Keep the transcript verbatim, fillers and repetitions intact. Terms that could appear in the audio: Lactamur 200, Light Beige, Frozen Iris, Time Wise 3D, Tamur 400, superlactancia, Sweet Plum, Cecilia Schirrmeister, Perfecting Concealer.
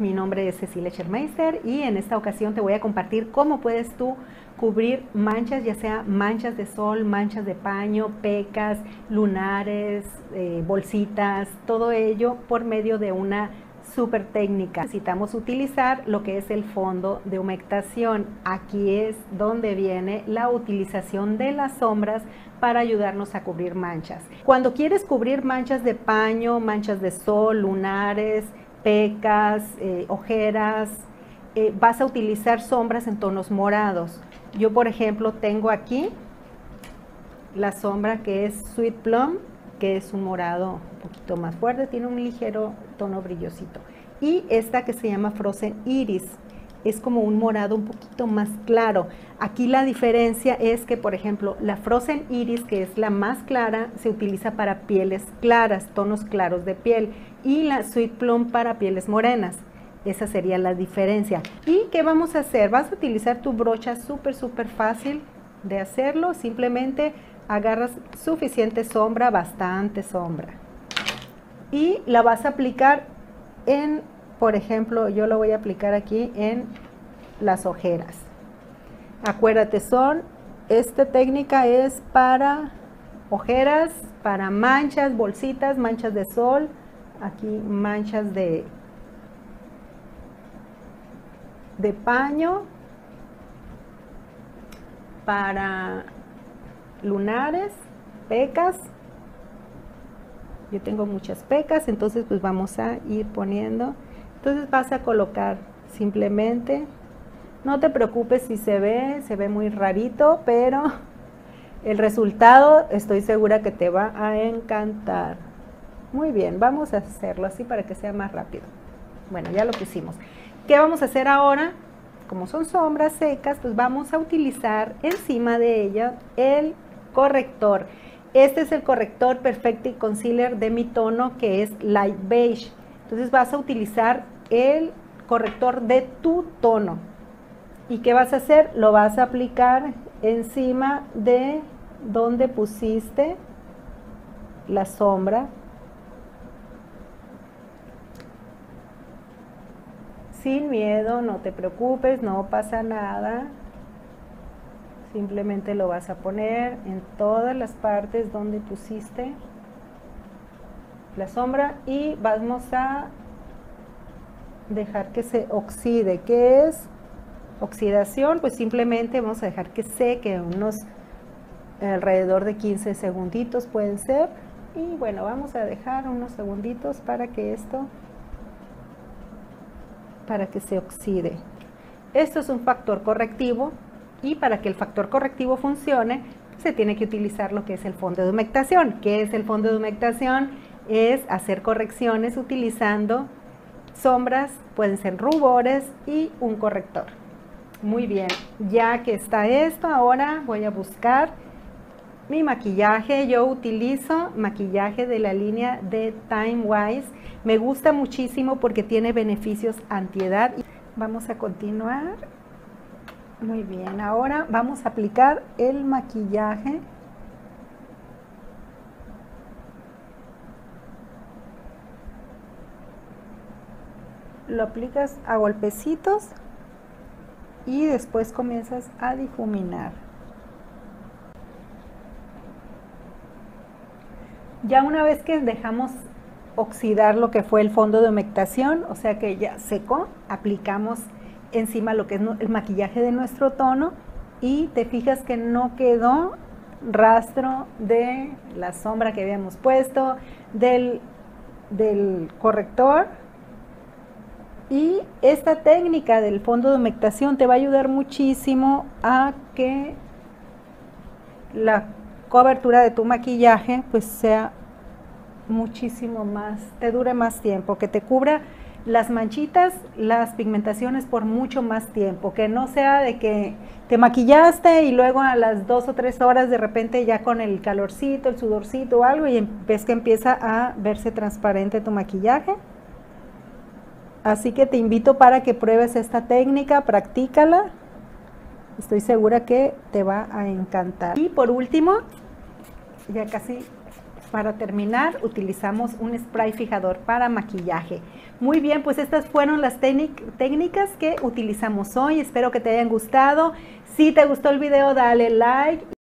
Mi nombre es Cecilia Schirrmeister y en esta ocasión te voy a compartir cómo puedes tú cubrir manchas, ya sea manchas de sol, manchas de paño, pecas, lunares, eh, bolsitas, todo ello por medio de una super técnica. Necesitamos utilizar lo que es el fondo de humectación. Aquí es donde viene la utilización de las sombras para ayudarnos a cubrir manchas. Cuando quieres cubrir manchas de paño, manchas de sol, lunares, pecas, eh, ojeras, eh, vas a utilizar sombras en tonos morados. Yo, por ejemplo, tengo aquí la sombra que es Sweet Plum, que es un morado un poquito más fuerte, tiene un ligero tono brillosito. Y esta que se llama Frozen Iris, es como un morado un poquito más claro. Aquí la diferencia es que, por ejemplo, la Frozen Iris, que es la más clara, se utiliza para pieles claras, tonos claros de piel, y la Sweet Plum para pieles morenas. Esa sería la diferencia. ¿Y qué vamos a hacer? Vas a utilizar tu brocha súper, súper fácil de hacerlo. Simplemente agarras suficiente sombra, bastante sombra, y la vas a aplicar en, por ejemplo, yo lo voy a aplicar aquí en las ojeras. Acuérdate, son, esta técnica es para ojeras, para manchas, bolsitas, manchas de sol, aquí manchas de, de paño, para lunares, pecas. Yo tengo muchas pecas, entonces pues vamos a ir poniendo. Entonces vas a colocar simplemente, no te preocupes si se ve, se ve muy rarito, pero el resultado estoy segura que te va a encantar. Muy bien, vamos a hacerlo así para que sea más rápido. Bueno, ya lo pusimos. ¿Qué vamos a hacer ahora? Como son sombras secas, pues vamos a utilizar encima de ella el corrector. Este es el corrector Perfecting Concealer de mi tono, que es Light Beige. Entonces vas a utilizar el corrector de tu tono. ¿Y qué vas a hacer? Lo vas a aplicar encima de donde pusiste la sombra. Sin miedo, no te preocupes, no pasa nada. Simplemente lo vas a poner en todas las partes donde pusiste la sombra y vamos a dejar que se oxide. ¿Qué es oxidación? Pues simplemente vamos a dejar que seque unos alrededor de quince segunditos pueden ser. Y bueno, vamos a dejar unos segunditos para que esto, para que se oxide. Esto es un factor correctivo y para que el factor correctivo funcione se tiene que utilizar lo que es el fondo de humectación. ¿Qué es el fondo de humectación? Es hacer correcciones utilizando sombras, pueden ser rubores y un corrector. Muy bien, ya que está esto, ahora voy a buscar mi maquillaje. Yo utilizo maquillaje de la línea de Time Wise. Me gusta muchísimo porque tiene beneficios antiedad. Vamos a continuar. Muy bien, ahora vamos a aplicar el maquillaje. Lo aplicas a golpecitos y después comienzas a difuminar. Ya una vez que dejamos oxidar lo que fue el fondo de humectación, o sea que ya secó, aplicamos encima lo que es el maquillaje de nuestro tono y te fijas que no quedó rastro de la sombra que habíamos puesto, del, del corrector. Y esta técnica del fondo de humectación te va a ayudar muchísimo a que la cobertura de tu maquillaje pues sea muchísimo más, te dure más tiempo, que te cubra las manchitas, las pigmentaciones por mucho más tiempo, que no sea de que te maquillaste y luego a las dos o tres horas de repente ya con el calorcito, el sudorcito o algo y ves que empieza a verse transparente tu maquillaje. Así que te invito para que pruebes esta técnica, practícala. Estoy segura que te va a encantar. Y por último, ya casi para terminar, utilizamos un spray fijador para maquillaje. Muy bien, pues estas fueron las técnicas que utilizamos hoy. Espero que te hayan gustado. Si te gustó el video, dale like.